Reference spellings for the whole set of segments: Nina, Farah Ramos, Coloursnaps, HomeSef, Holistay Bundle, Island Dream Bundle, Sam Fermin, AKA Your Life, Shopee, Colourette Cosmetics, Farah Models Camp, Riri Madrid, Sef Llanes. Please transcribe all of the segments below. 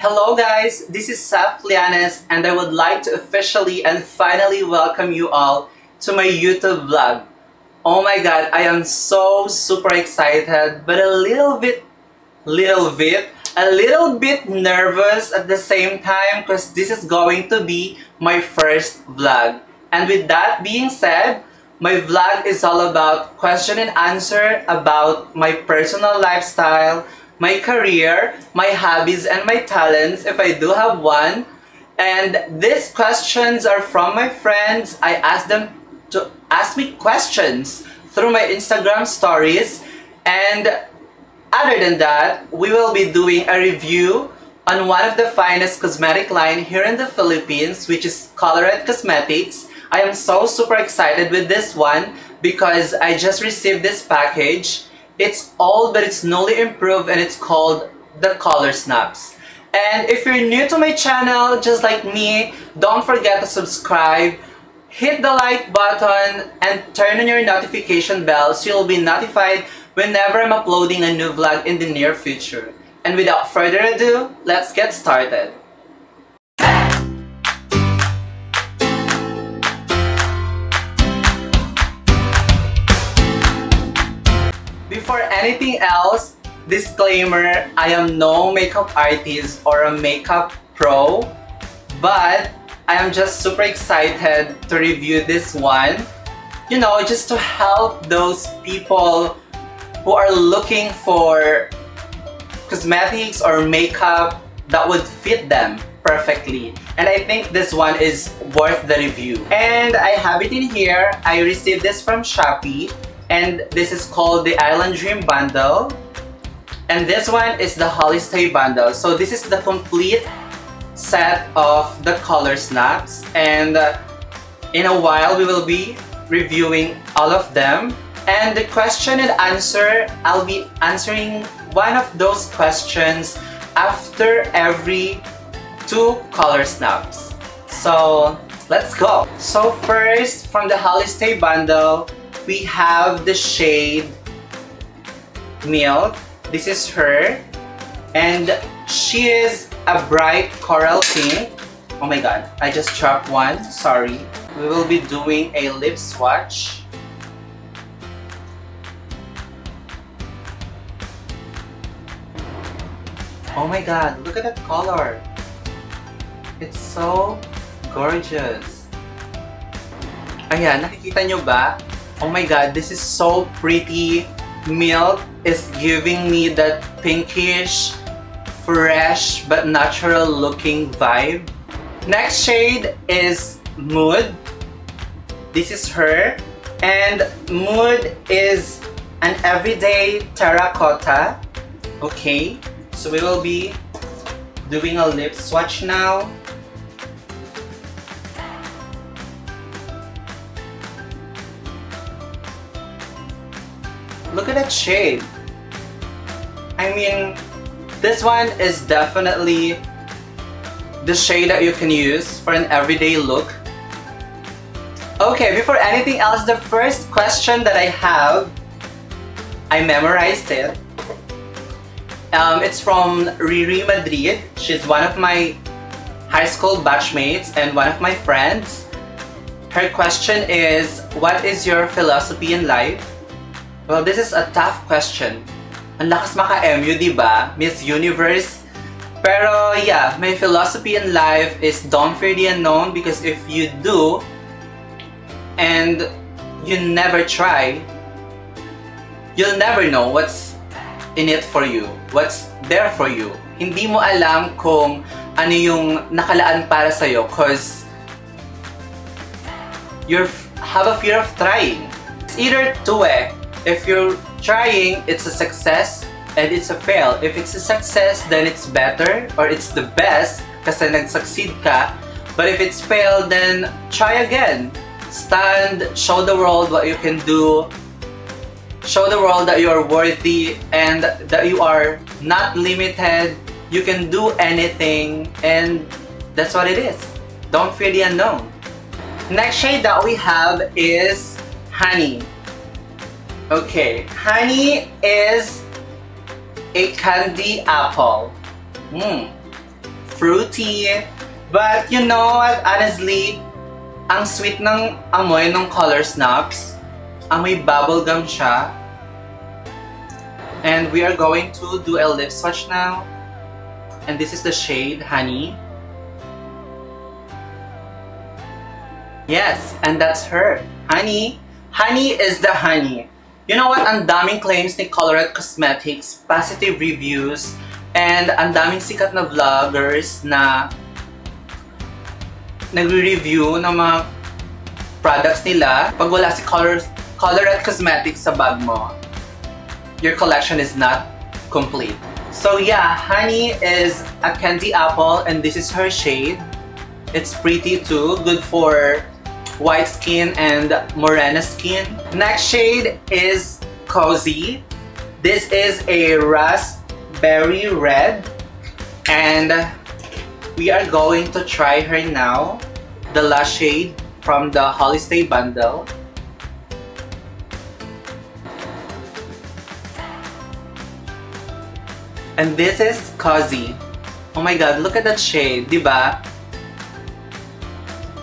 Hello guys, this is Sef Llanes and I would like to officially and finally welcome you all to my YouTube vlog. Oh my god, I am so super excited but a little bit nervous at the same time because this is going to be my first vlog. And with that being said, my vlog is all about question and answer about my personal lifestyle, my career, my hobbies, and my talents, if I do have one. And these questions are from my friends. I asked them to ask me questions through my Instagram stories. And other than that, we will be doing a review on one of the finest cosmetic line here in the Philippines, which is Colourette Cosmetics. I am so super excited with this one because I just received this package. It's old but it's newly improved and it's called the Coloursnaps. And if you're new to my channel, just like me, don't forget to subscribe, hit the like button, and turn on your notification bell so you'll be notified whenever I'm uploading a new vlog in the near future. And without further ado, let's get started. Before anything else, disclaimer, I am no makeup artist or a makeup pro, but I am just super excited to review this one, you know, just to help those people who are looking for cosmetics or makeup that would fit them perfectly. And I think this one is worth the review. And I have it in here. I received this from Shopee. And this is called the Island Dream Bundle. And this one is the Holistay Bundle. So this is the complete set of the Colours Snaps. And in a while, we will be reviewing all of them. And the question and answer, I'll be answering one of those questions after every two Colours Snaps. So let's go. So first, from the Holistay Bundle, we have the shade Milk. This is her, and she is a bright coral pink. Oh my god, I just dropped one, sorry. We will be doing a lip swatch. Oh my god, look at that color, it's so gorgeous. Ayan, nakikita nyo ba? Oh my god, this is so pretty. Milk is giving me that pinkish, fresh, but natural looking vibe. Next shade is Mood. This is her. And Mood is an everyday terracotta. Okay, so we will be doing a lip swatch now. Look at that shade. I mean, this one is definitely the shade that you can use for an everyday look. Okay, before anything else, the first question that I have, I memorized it. It's from Riri Madrid. She's one of my high school batchmates and one of my friends. Her question is, what is your philosophy in life? Well, this is a tough question. Ang lakas maka-MU, diba? Miss Universe. Pero yeah, my philosophy in life is don't fear the unknown, because if you do and you never try, you'll never know what's in it for you, what's there for you. Hindi mo alam kung ano yung nakalaan para sa'yo because you have a fear of trying. It's either two eh. If you're trying, it's a success and it's a fail. If it's a success, then it's better or it's the best kasi nag-succeed ka. But if it's failed, then try again. Stand, show the world what you can do. Show the world that you are worthy and that you are not limited. You can do anything, and that's what it is. Don't fear the unknown. Next shade that we have is Honey. Okay, Honey is a candy apple. fruity. But you know what, honestly, ang sweet ng amoy ng Coloursnaps. Amoy bubblegum siya. And we are going to do a lip swatch now. And this is the shade Honey. Yes, and that's her. Honey. Honey is the honey. You know what? Ang daming claims ni Colourette Cosmetics, positive reviews, and ang daming sikat na vloggers na nagre-review ng mga products nila. Pag wala si Colourette Cosmetics sa bag mo, your collection is not complete. So yeah, Honey is a candy apple, and this is her shade. It's pretty too, good for white skin and morena skin. Next shade is Cozy. This is a raspberry red, and we are going to try her now. The last shade from the Holistay Bundle. And this is Cozy. Oh my god, look at that shade, diba?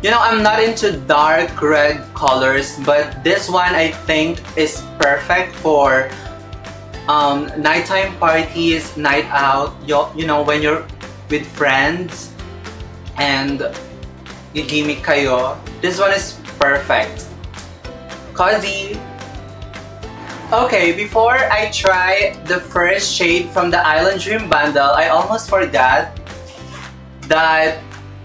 You know, I'm not into dark red colors, but this one I think is perfect for nighttime parties, night out, you know, when you're with friends and gigimik kayo. This one is perfect. Cozy! Okay, before I try the first shade from the Island Dream Bundle, I almost forgot that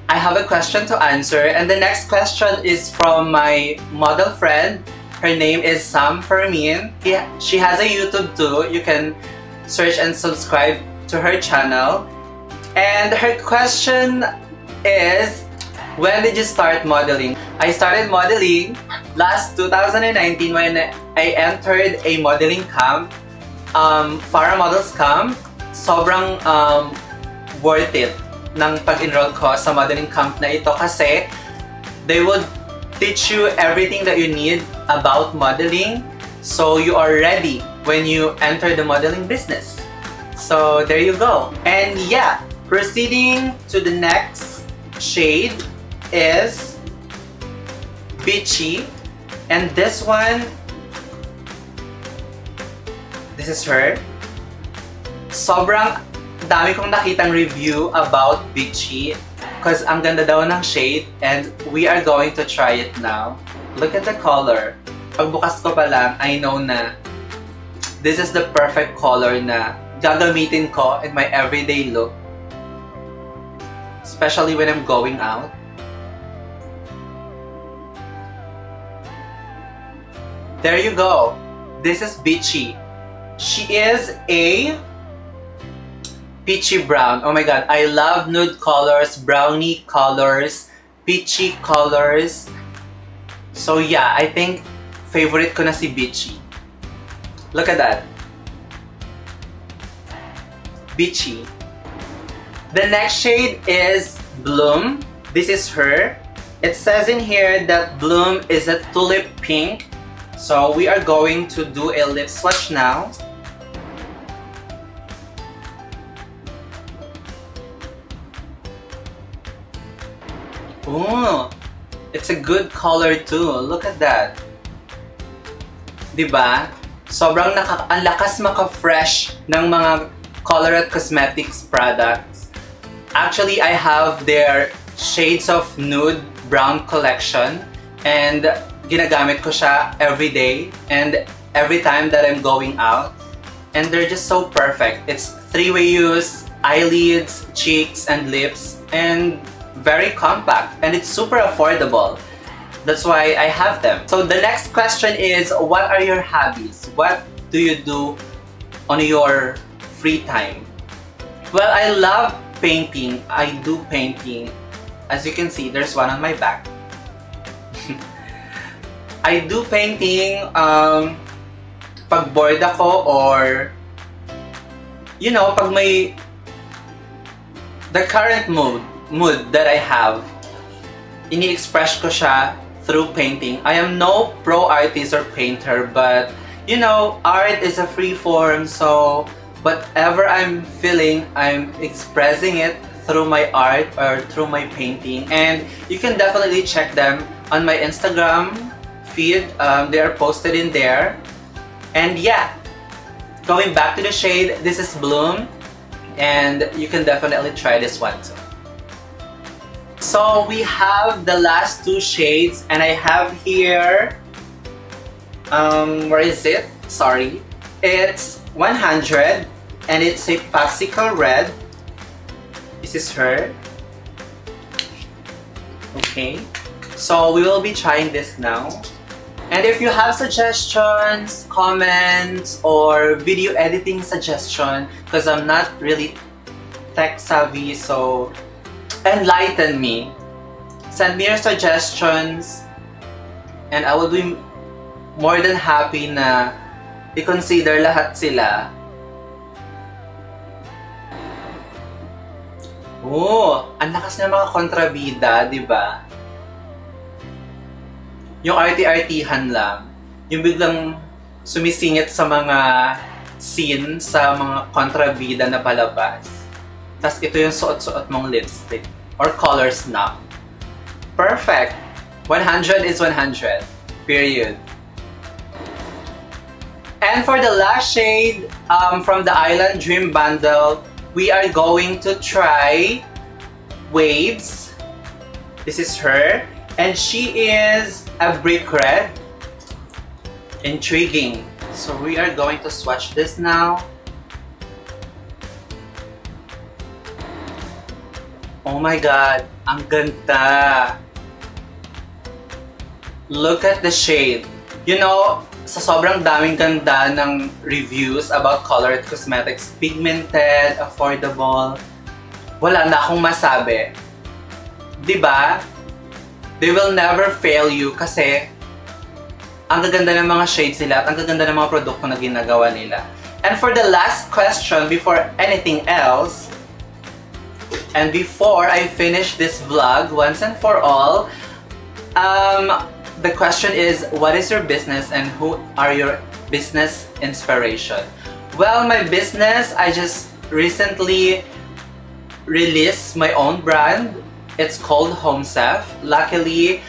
I have a question to answer, and the next question is from my model friend. Her name is Sam Fermin. Yeah, she has a YouTube too. You can search and subscribe to her channel. And her question is, when did you start modeling? I started modeling last 2019 when I entered a modeling camp, Farah Models Camp. Sobrang worth it ng pag-enroll ko sa modeling camp na ito kasi they would teach you everything that you need about modeling so you are ready when you enter the modeling business. So there you go. And yeah, proceeding to the next shade is Beachy, and this one, this is her. Sobrang dami kong nakitang review about Beachy because ang ganda daw ng shade, and we are going to try it now. Look at the color. Pagbukas ko pa lang, I know na this is the perfect color na gagamitin ko in my everyday look. Especially when I'm going out. There you go. This is Beachy. She is a peachy brown. Oh my god, I love nude colors, brownie colors, peachy colors. So yeah, I think favorite ko na si Beachy. Look at that. Beachy. The next shade is Bloom. This is her. It says in here that Bloom is a tulip pink. So we are going to do a lip swatch now. Ooh, it's a good color too. Look at that. Diba? Sobrang nakakalakas maka-fresh ng mga Colourette Cosmetics products. Actually, I have their Shades of Nude Brown collection, and ginagamit ko siya every day and every time that I'm going out. And they're just so perfect. It's three-way use, eyelids, cheeks, and lips, and very compact, and it's super affordable. That's why I have them. So the next question is, what are your hobbies? What do you do on your free time? Well, I love painting. I do painting. As you can see, there's one on my back. I do painting pag bored ako, or you know, pag may the current mood that I have, ini-express ko siya through painting. I am no pro artist or painter, but you know, art is a free form, so whatever I'm feeling, I'm expressing it through my art or through my painting, and you can definitely check them on my Instagram feed. They are posted in there. And yeah, going back to the shade, this is Bloom, and you can definitely try this one too. So we have the last two shades, and I have here, where is it? Sorry, it's 100, and it's a Popsicle Red. This is her. Okay, so we will be trying this now. And if you have suggestions, comments, or video editing suggestion, because I'm not really tech savvy, so enlighten me. Send me your suggestions, and I will be more than happy na i-consider lahat sila. Oh, ang lakas ng mga kontrabida, di ba? Yung arty-artyhan lang, yung biglang sumisingit sa mga scene, sa mga kontrabida na palabas. Tapos ito yung suot-suot mong lipstick or Colour'snap. Perfect! 100 is 100. Period. And for the last shade from the Island Dream Bundle, we are going to try Waves. This is her. And she is a brick red. Intriguing. So we are going to swatch this now. Oh my god, ang ganda. Look at the shade. You know, sa sobrang daming ganda ng reviews about Colourette Cosmetics, pigmented, affordable, wala na akong masabi. Diba? They will never fail you kasi ang gaganda ng mga shades nila at ang gaganda ng mga produkto na ginagawa nila. And for the last question before anything else, and before I finish this vlog once and for all, the question is, what is your business and who are your business inspiration? Well, my business, I just recently released my own brand. It's called HomeSef. Luckily,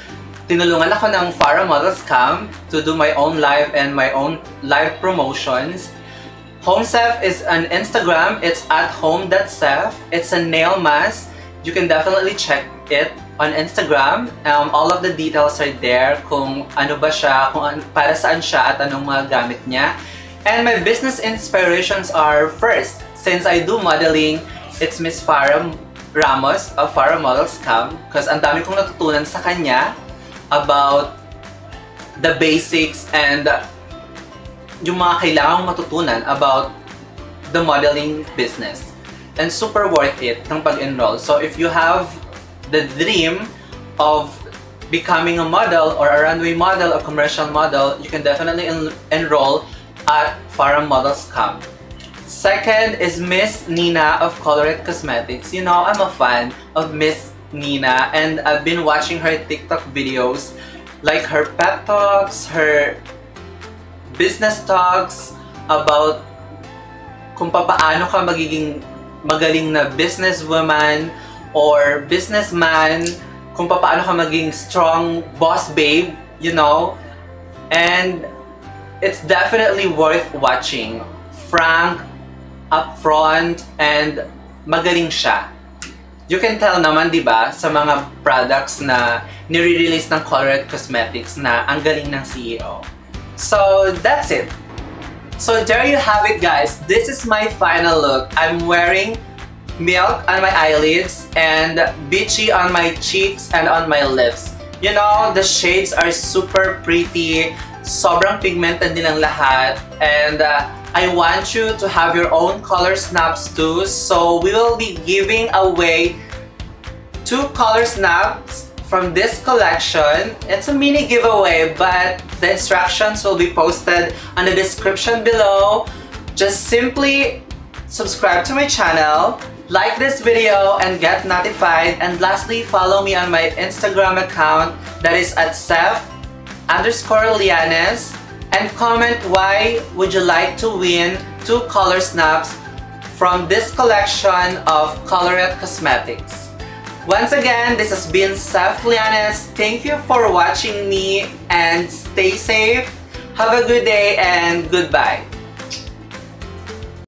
tinulungan ako ng Farah Models Camp to do my own live and my own live promotions. HomeSef is an Instagram. It's at home.sef. It's a nail mask. You can definitely check it on Instagram. All of the details are there. Kung ano ba siya, kung para saan siya, at anong mga gamit niya. And my business inspirations are, first, since I do modeling, it's Miss Farah Ramos of Farah Models Camp, because ang dami kong natutunan sa kanya about the basics and yung mga kailangang matutunan about the modeling business. And super worth it ng pag-enroll. So if you have the dream of becoming a model or a runway model, a commercial model, you can definitely enroll at Farah Models Camp. Second is Miss Nina of Colourette Cosmetics. You know, I'm a fan of Miss Nina, and I've been watching her TikTok videos, like her pep talks, her business talks about kung paano ka magiging magaling na businesswoman or businessman, kung paano ka maging strong boss babe, you know. And it's definitely worth watching. Frank, upfront, and magaling siya. You can tell naman, di ba, sa mga products na nire-release ng Colourette Cosmetics na ang galing ng CEO. So, that's it. So, there you have it, guys. This is my final look. I'm wearing milk on my eyelids and beachy on my cheeks and on my lips. You know, the shades are super pretty. Sobrang pigmented nilang lahat. And, I want you to have your own Colour'snaps too, so we will be giving away 2 Colour'snaps from this collection. It's a mini giveaway, but the instructions will be posted on the description below. Just simply subscribe to my channel, like this video, and get notified. And lastly, follow me on my Instagram account, that is at Sef_Llanes. And comment, why would you like to win 2 Colour'snaps from this collection of Colourette Cosmetics. Once again, this has been Sef Llanes. Thank you for watching me and stay safe. Have a good day and goodbye.